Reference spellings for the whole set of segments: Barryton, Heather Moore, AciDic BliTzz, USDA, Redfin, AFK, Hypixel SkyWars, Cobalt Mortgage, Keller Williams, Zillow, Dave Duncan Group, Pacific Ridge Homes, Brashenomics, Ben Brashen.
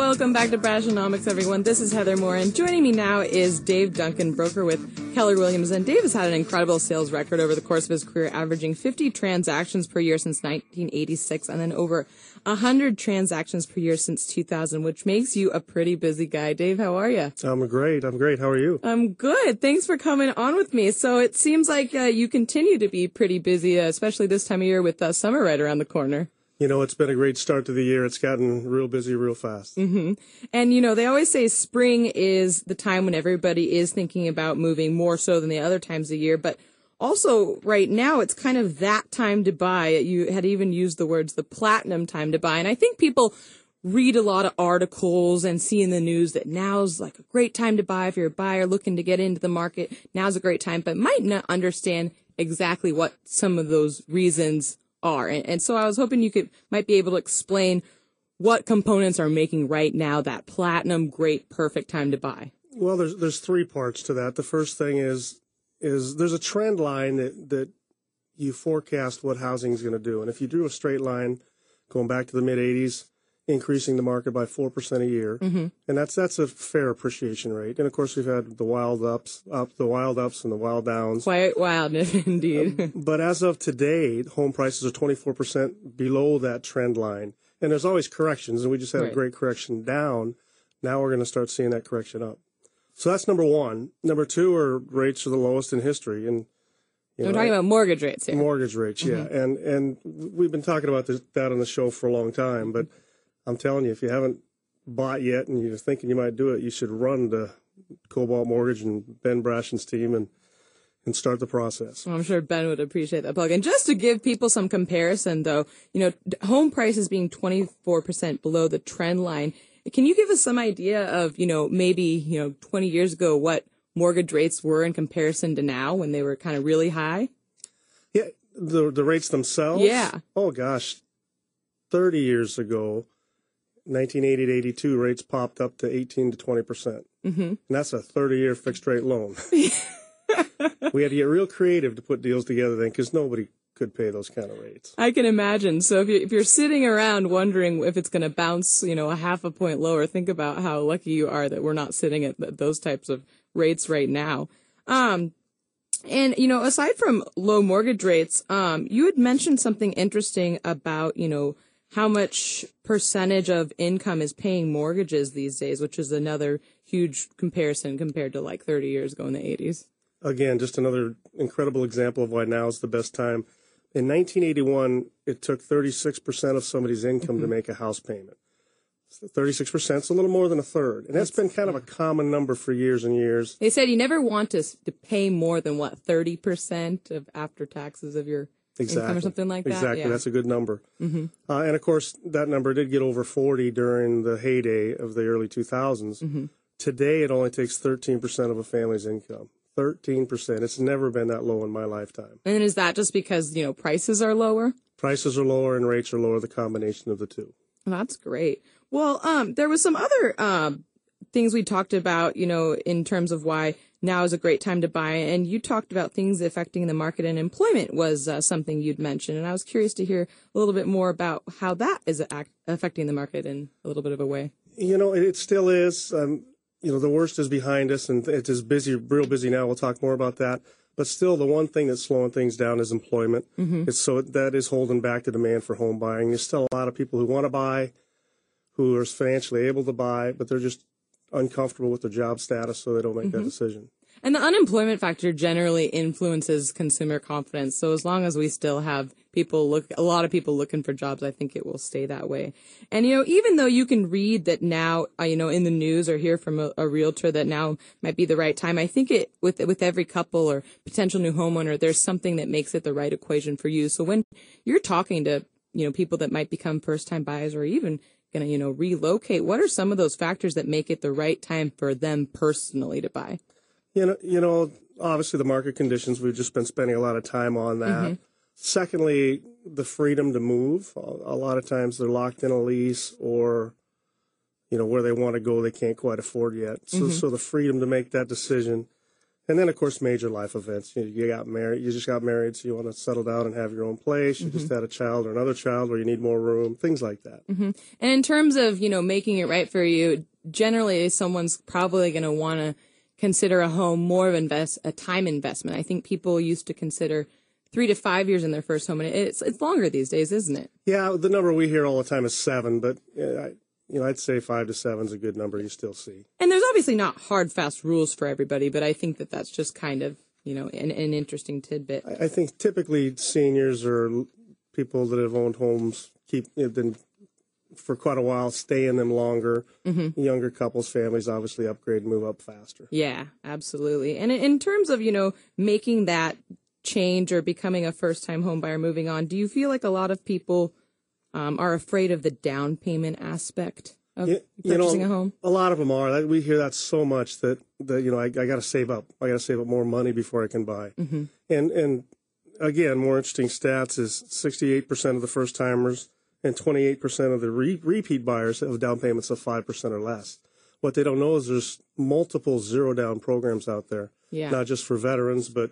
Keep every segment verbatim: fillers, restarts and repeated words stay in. Welcome back to Brashenomics, everyone. This is Heather Moore, and joining me now is Dave Duncan, broker with Keller Williams. And Dave has had an incredible sales record over the course of his career, averaging fifty transactions per year since nineteen eighty-six, and then over one hundred transactions per year since two thousand, which makes you a pretty busy guy. Dave, how are you? I'm great. I'm great. How are you? I'm good. Thanks for coming on with me. So it seems like uh, you continue to be pretty busy, uh, especially this time of year with uh, summer right around the corner. You know, it's been a great start to the year. It's gotten real busy real fast. Mm-hmm. And, you know, they always say spring is the time when everybody is thinking about moving more so than the other times of year. But also right now, it's kind of that time to buy. You had even used the words the platinum time to buy. And I think people read a lot of articles and see in the news that now's like a great time to buy. If you're a buyer looking to get into the market, now's a great time, but might not understand exactly what some of those reasons are. And, and so I was hoping you could might be able to explain what components are making right now that platinum, great, perfect time to buy. Well, there's there's three parts to that. The first thing is is there's a trend line that that you forecast what housing is going to do. And if you drew a straight line going back to the mid eighties, increasing the market by four percent a year, mm-hmm. and that's that's a fair appreciation rate. And of course, we've had the wild ups, up the wild ups and the wild downs. Quite wildness indeed. um, but as of today, home prices are twenty four percent below that trend line, and there's always corrections. And we just had right. a great correction down. Now we're going to start seeing that correction up. So that's number one. Number two are rates are the lowest in history, and you know, I'm talking about mortgage rates here. Mortgage rates, yeah. Mm-hmm. And and we've been talking about this, that on the show for a long time, but I'm telling you, if you haven't bought yet and you're thinking you might do it, you should run to Cobalt Mortgage and Ben Brashen's team and, and start the process. Well, I'm sure Ben would appreciate that plug. And just to give people some comparison, though, you know, home prices being twenty-four percent below the trend line, can you give us some idea of, you know, maybe, you know, twenty years ago what mortgage rates were in comparison to now when they were kind of really high? Yeah, the the rates themselves? Yeah. Oh, gosh, thirty years ago, nineteen eighty to eighty-two, rates popped up to eighteen to twenty percent. Mm-hmm. And that's a thirty-year fixed-rate loan. We had to get real creative to put deals together then because nobody could pay those kind of rates. I can imagine. So if you're, if you're sitting around wondering if it's going to bounce, you know, a half a point lower, think about how lucky you are that we're not sitting at th- those types of rates right now. Um, and, you know, aside from low mortgage rates, um, you had mentioned something interesting about, you know, how much percentage of income is paying mortgages these days, which is another huge comparison compared to like thirty years ago in the eighties. Again, just another incredible example of why now is the best time. In nineteen eighty-one, it took thirty-six percent of somebody's income mm-hmm. to make a house payment. So thirty-six percent is a little more than a third. And that's, that's been kind yeah. of a common number for years and years. They said you never want to, to pay more than, what, thirty percent of after taxes of your Exactly. income or something like that. Exactly. Yeah. That's a good number. Mm-hmm. Uh, and, of course, that number did get over forty during the heyday of the early two thousands. Mm-hmm. Today, it only takes thirteen percent of a family's income. thirteen percent. It's never been that low in my lifetime. And is that just because, you know, prices are lower? Prices are lower and rates are lower, the combination of the two. That's great. Well, um, there was some other um, things we talked about, you know, in terms of why now is a great time to buy. And you talked about things affecting the market, and employment was uh, something you'd mentioned. And I was curious to hear a little bit more about how that is act- affecting the market in a little bit of a way. You know, it still is. Um, you know, the worst is behind us, and it is busy, real busy now. We'll talk more about that. But still, the one thing that's slowing things down is employment. Mm-hmm. It's so that is holding back the demand for home buying. There's still a lot of people who want to buy, who are financially able to buy, but they're just uncomfortable with their job status, so they don't make mm-hmm. that decision. And the unemployment factor generally influences consumer confidence. So as long as we still have people look, a lot of people looking for jobs, I think it will stay that way. And, you know, even though you can read that now, uh, you know, in the news or hear from a, a realtor that now might be the right time, I think it with with every couple or potential new homeowner, there's something that makes it the right equation for you. So when you're talking to, you know, people that might become first-time buyers or even going to, you know, relocate, what are some of those factors that make it the right time for them personally to buy? You know, you know, obviously the market conditions, we've just been spending a lot of time on that. Mm-hmm. Secondly, the freedom to move. A lot of times they're locked in a lease or, you know, where they want to go, they can't quite afford yet. So, mm-hmm. so the freedom to make that decision. And then, of course, major life events. You, you got married. You just got married, so you want to settle down and have your own place. You mm-hmm. just had a child or another child, or you need more room. Things like that. Mm-hmm. And in terms of, you know, making it right for you, generally, someone's probably going to want to consider a home more of invest a time investment. I think people used to consider three to five years in their first home, and it's it's longer these days, isn't it? Yeah, the number we hear all the time is seven, but uh, I, you know, I'd say five to seven is a good number you still see. And there's obviously not hard, fast rules for everybody, but I think that that's just kind of, you know, an, an interesting tidbit. I, I think typically seniors or people that have owned homes keep have been for quite a while, stay in them longer. Mm-hmm. Younger couples, families obviously upgrade and move up faster. Yeah, absolutely. And in terms of, you know, making that change or becoming a first-time home buyer, moving on, do you feel like a lot of people Um, are afraid of the down payment aspect of you, you purchasing know, a home? A lot of them are. We hear that so much that, that you know, I, I got to save up. I got to save up more money before I can buy. Mm-hmm. And, and again, more interesting stats is sixty-eight percent of the first-timers and twenty-eight percent of the re repeat buyers have down payments of five percent or less. What they don't know is there's multiple zero-down programs out there, yeah. not just for veterans, but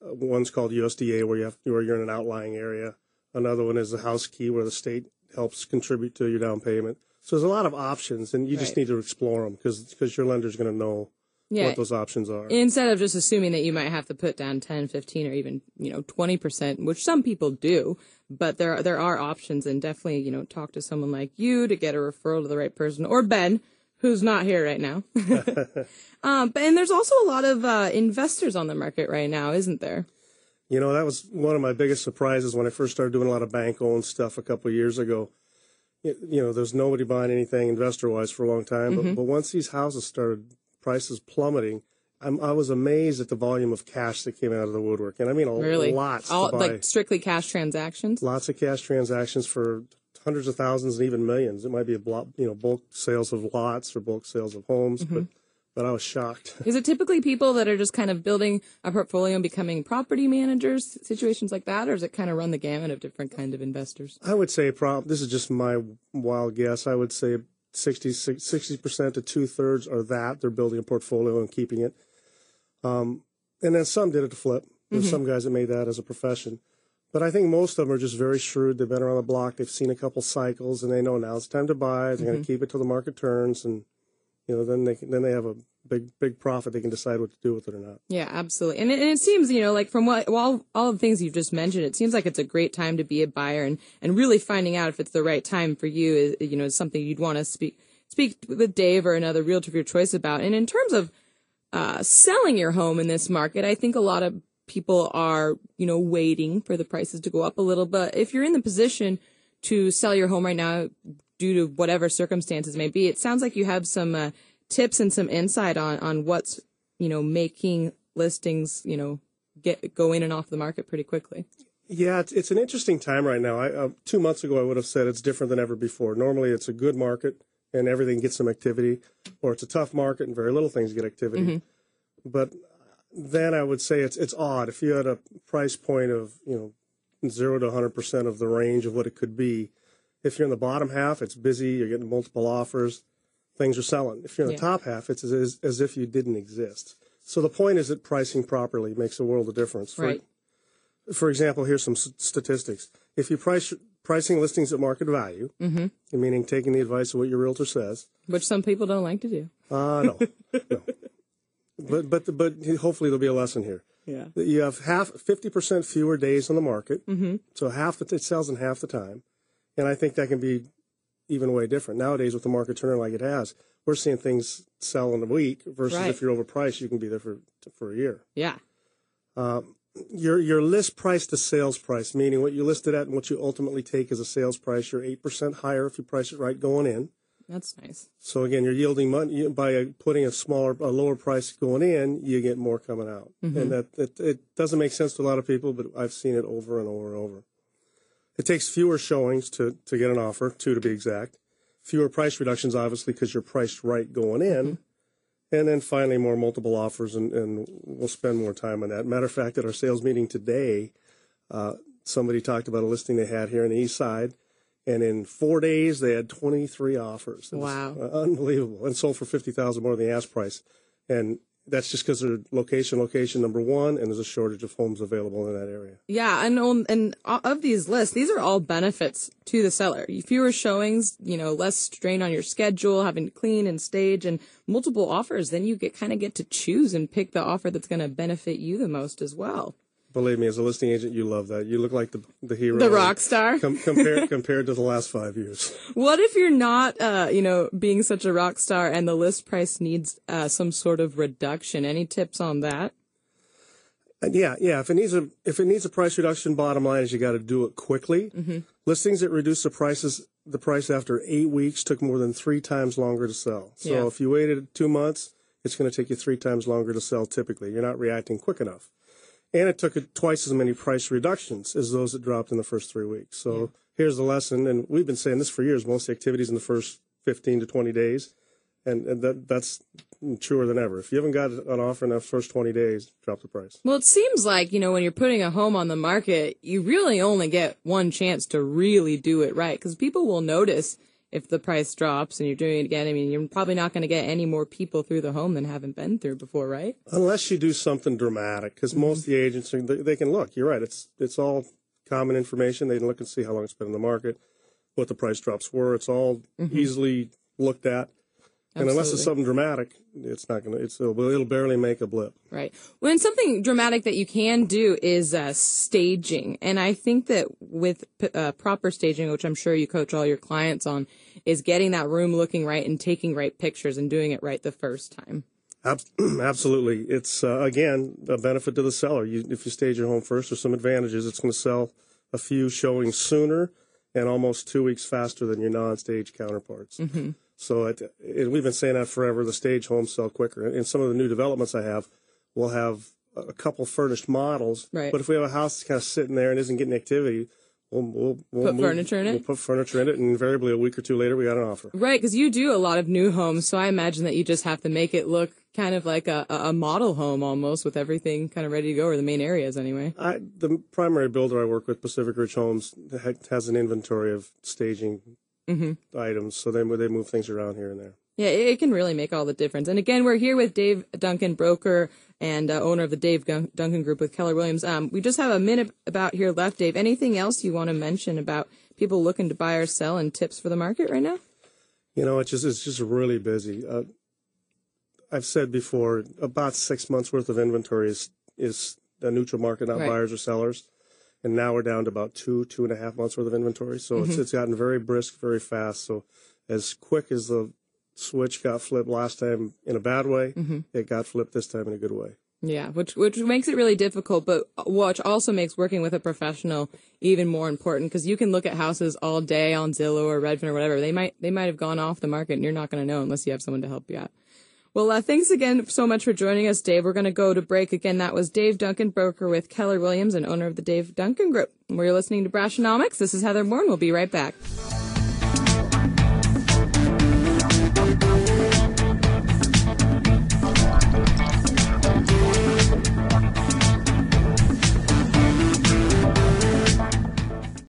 uh, one's called U S D A where, you have, where you're in an outlying area. Another one is the house key where the state helps contribute to your down payment. So there's a lot of options, and you right. just need to explore them because because your lender's going to know yeah. what those options are. Instead of just assuming that you might have to put down ten, fifteen, or even, you know, twenty percent, which some people do, but there are, there are options, and definitely, you know, talk to someone like you to get a referral to the right person, or Ben, who's not here right now. um, but, and there's also a lot of uh, investors on the market right now, isn't there? You know, that was one of my biggest surprises when I first started doing a lot of bank-owned stuff a couple of years ago. It, you know, there's nobody buying anything investor-wise for a long time. But, mm-hmm. but once these houses started, prices plummeting, I'm, I was amazed at the volume of cash that came out of the woodwork. And I mean a really? lot. All, like strictly cash transactions? Lots of cash transactions for hundreds of thousands and even millions. It might be a block, you know, bulk sales of lots or bulk sales of homes, mm-hmm. but... But I was shocked. Is it typically people that are just kind of building a portfolio and becoming property managers, situations like that, or does it kind of run the gamut of different kind of investors? I would say, prob this is just my wild guess, I would say sixty percent to two-thirds are that. They're building a portfolio and keeping it. Um, and then some did it to flip. There's mm-hmm. some guys that made that as a profession. But I think most of them are just very shrewd. They've been around the block. They've seen a couple cycles, and they know now it's time to buy. They're mm-hmm. going to keep it till the market turns, and you know, then they can, then they have a big big profit. They can decide what to do with it or not. Yeah, absolutely. And it, and it seems, you know, like from what all all the things you've just mentioned, it seems like it's a great time to be a buyer, and and really finding out if it's the right time for you is, you know, is something you'd want to speak speak with Dave or another realtor of your choice about. And in terms of uh, selling your home in this market, I think a lot of people are, you know, waiting for the prices to go up a little. But if you're in the position to sell your home right now, due to whatever circumstances may be, it sounds like you have some uh, tips and some insight on, on what's, you know, making listings, you know, get go in and off the market pretty quickly. Yeah, it's, it's an interesting time right now. I, uh, two months ago, I would have said it's different than ever before. Normally, it's a good market and everything gets some activity, or it's a tough market and very little things get activity. Mm-hmm. But then I would say it's it's odd. If you had a price point of, you know, zero to one hundred percent of the range of what it could be, if you're in the bottom half, it's busy, you're getting multiple offers, things are selling. If you're in the yeah. top half, it's as, as if you didn't exist. So the point is that pricing properly makes a world of difference. For, right. for example, here's some statistics. If you price pricing listings at market value, mm-hmm. meaning taking the advice of what your realtor says. Which some people don't like to do. Uh, no, no. But, but, but hopefully there'll be a lesson here. Yeah. You have half fifty percent fewer days on the market, mm-hmm. so half the it sells in half the time. And I think that can be even way different. Nowadays, with the market turning like it has, we're seeing things sell in a week versus right. if you're overpriced, you can be there for for a year. Yeah. Uh, your your list price to sales price, meaning what you listed at and what you ultimately take as a sales price, you're eight percent higher if you price it right going in. That's nice. So, again, you're yielding money by putting a smaller, a lower price going in, you get more coming out. Mm-hmm. And that it, it doesn't make sense to a lot of people, but I've seen it over and over and over. It takes fewer showings to, to get an offer, two to be exact. Fewer price reductions, obviously, because you're priced right going in. Mm-hmm. And then finally, more multiple offers, and, and we'll spend more time on that. Matter of fact, at our sales meeting today, uh, somebody talked about a listing they had here in the East Side, and in four days, they had twenty-three offers. It wow. was, uh, unbelievable. And sold for fifty thousand dollars more than the ask price. And that's just because they're location, location number one, and there's a shortage of homes available in that area. Yeah, and on, and of these lists, these are all benefits to the seller. Fewer showings, you know, less strain on your schedule, having to clean and stage, and multiple offers. Then you get kind of get to choose and pick the offer that's going to benefit you the most as well. Believe me, as a listing agent, you love that. You look like the the hero, the rock star, com- compared compared to the last five years. What if you're not, uh, you know, being such a rock star, and the list price needs uh, some sort of reduction? Any tips on that? Yeah, yeah. If it needs a if it needs a price reduction, bottom line is you got to do it quickly. Mm-hmm. Listings that reduce the prices the price after eight weeks took more than three times longer to sell. So yeah. If you waited two months, it's going to take you three times longer to sell. Typically, you're not reacting quick enough. And it took twice as many price reductions as those that dropped in the first three weeks. So yeah. Here's the lesson, and we've been saying this for years, most activities in the first fifteen to twenty days, and, and that, that's truer than ever. If you haven't got an offer in the first twenty days, drop the price. Well, it seems like, you know, when you're putting a home on the market, you really only get one chance to really do it right, because people will notice if the price drops and you're doing it again. I mean, you're probably not going to get any more people through the home than haven't been through before, right? Unless you do something dramatic, because mm-hmm. most of the agents, they, they can look. You're right. It's it's all common information. They can look and see how long it's been in the market, what the price drops were. It's all mm-hmm. easily looked at. And unless it's something dramatic, it's not going to, it's, it'll, it'll barely make a blip. Right. Well, and something dramatic that you can do is uh, staging. And I think that with p- uh, proper staging, which I'm sure you coach all your clients on, is getting that room looking right and taking right pictures and doing it right the first time. Ab- absolutely. It's, uh, again, a benefit to the seller. You, if you stage your home first, there's some advantages. It's going to sell a few showings sooner and almost two weeks faster than your non-stage counterparts. Mm-hmm. So it, it, we've been saying that forever, the stage homes sell quicker. And some of the new developments I have will have a couple furnished models. Right. But if we have a house that's kind of sitting there and isn't getting activity, we'll, we'll, we'll put move, furniture in it. We'll put furniture in it, and invariably a week or two later we got an offer. Right, because you do a lot of new homes, so I imagine that you just have to make it look kind of like a, a model home almost, with everything kind of ready to go, or the main areas anyway. I, the primary builder I work with, Pacific Ridge Homes, has an inventory of staging Mm-hmm. items, so they, they move things around here and there. Yeah, it can really make all the difference. And again, we're here with Dave Duncan, broker and uh, owner of the Dave Duncan Group with Keller Williams. Um, we just have a minute about here left, Dave. Anything else you want to mention about people looking to buy or sell, and tips for the market right now? You know, it's just it's just really busy. Uh, I've said before, about six months worth of inventory is is a neutral market, not right. buyers or sellers. And now we're down to about two, two and a half months worth of inventory. So mm-hmm. it's it's gotten very brisk, very fast. So as quick as the switch got flipped last time in a bad way, mm-hmm. it got flipped this time in a good way. Yeah, which which makes it really difficult, but which also makes working with a professional even more important, because you can look at houses all day on Zillow or Redfin or whatever. They might they might have gone off the market, and you're not going to know unless you have someone to help you out. Well, uh, thanks again so much for joining us, Dave. We're going to go to break. Again, that was Dave Duncan, broker with Keller Williams and owner of the Dave Duncan Group. We're listening to Brashenomics. This is Heather Moore, and we'll be right back.